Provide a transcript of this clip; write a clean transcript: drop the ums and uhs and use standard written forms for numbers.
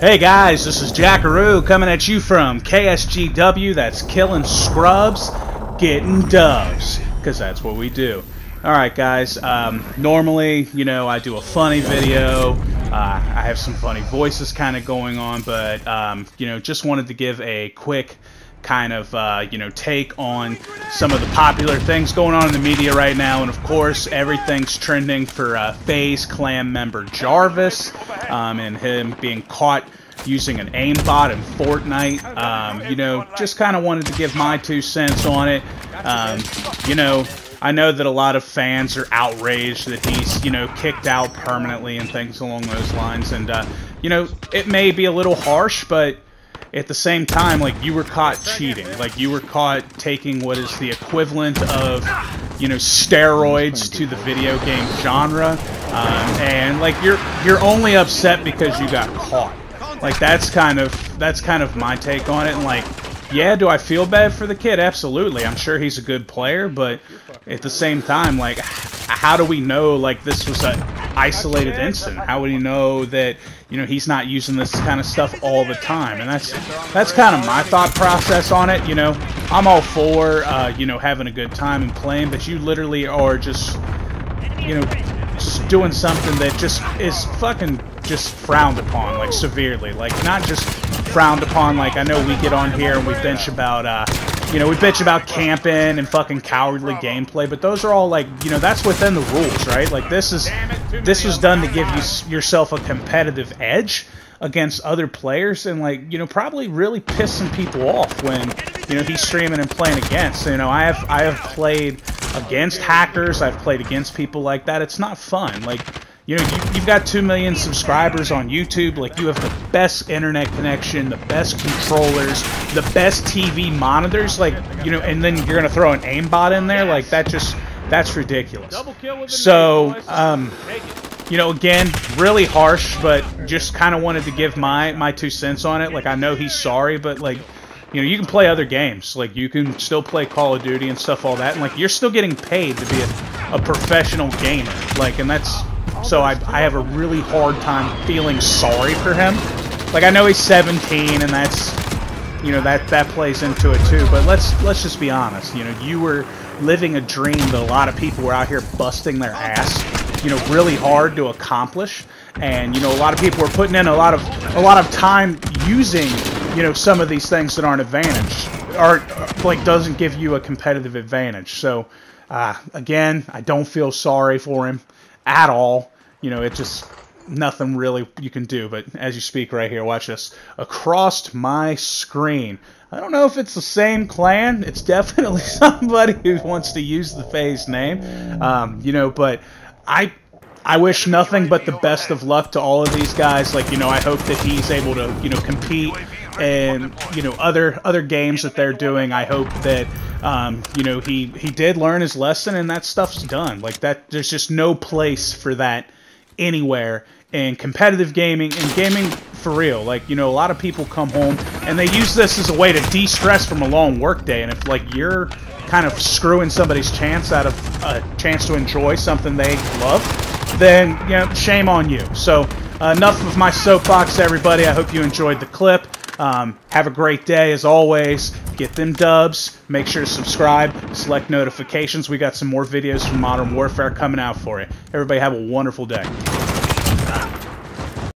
Hey guys, this is Jackaroo coming at you from KSGW. That's killing scrubs, getting dubs, because that's what we do. Alright guys, normally, you know, I do a funny video. I have some funny voices kind of going on, but, you know, just wanted to give a quick kind of, you know, take on some of the popular things going on in the media right now. And of course, everything's trending for FaZe clan member Jarvis and him being caught using an aimbot in Fortnite. You know, just kind of wanted to give my 2 cents on it. You know, I know that a lot of fans are outraged that he's, you know, kicked out permanently and things along those lines. And, you know, it may be a little harsh, but at the same time, like, you were caught cheating. Like, you were caught taking what is the equivalent of, you know, steroids to the video game genre. And, like, you're only upset because you got caught. Like, that's kind of my take on it. And, like, yeah, do I feel bad for the kid? Absolutely. I'm sure he's a good player, but at the same time, like, how do we know, like, this was an isolated incident? How would he know that, you know, he's not using this kind of stuff all the time? And that's kind of my thought process on it. You know, I'm all for, you know, having a good time and playing, but you literally are just, you know, just doing something that just is fucking just frowned upon, like, severely. Like, not just frowned upon, like, I know we get on here and we bitch about, you know, we bitch about camping and fucking cowardly gameplay, but those are all, like, you know, that's within the rules, right? Like, this was done to give yourself a competitive edge against other players and, like, you know, probably really pissing people off when, you know, he's streaming and playing against. You know, I have played against hackers, I've played against people like that. It's not fun. Like, you know, you've got 2 million subscribers on YouTube. Like, you have the best internet connection, the best controllers, the best TV monitors. Like, you know, and then you're going to throw an aimbot in there? Like, that just, that's ridiculous. So, you know, again, really harsh, but just kind of wanted to give my 2 cents on it. Like, I know he's sorry, but, like, you know, you can play other games. Like, you can still play Call of Duty and stuff, all that. And, like, you're still getting paid to be a professional gamer. Like, and that's... So I have a really hard time feeling sorry for him. Like, I know he's 17, and that's, you know, that plays into it too. But let's just be honest. You know, you were living a dream that a lot of people were out here busting their ass, you know, really hard to accomplish. And, you know, a lot of people were putting in a lot of time using, you know, some of these things that aren't advantage, or like doesn't give you a competitive advantage. So again, I don't feel sorry for him at all. You know, it just, nothing really you can do. But as you speak right here, watch this. Across my screen. I don't know if it's the same clan. It's definitely somebody who wants to use the FaZe name. You know, but I wish nothing but the best of luck to all of these guys. Like, you know, I hope that he's able to, you know, compete and, you know, other games that they're doing. I hope that, you know, he did learn his lesson and that stuff's done. Like, that, there's just no place for that anywhere in competitive gaming and gaming for real. Like, you know, a lot of people come home and they use this as a way to de-stress from a long work day. And if, like, you're kind of screwing somebody's chance out of a chance to enjoy something they love, then, you know, shame on you. So enough of my soapbox, everybody. I hope you enjoyed the clip. Have a great day, as always. Get them dubs. Make sure to subscribe. Select notifications. We got some more videos from Modern Warfare coming out for you. Everybody have a wonderful day.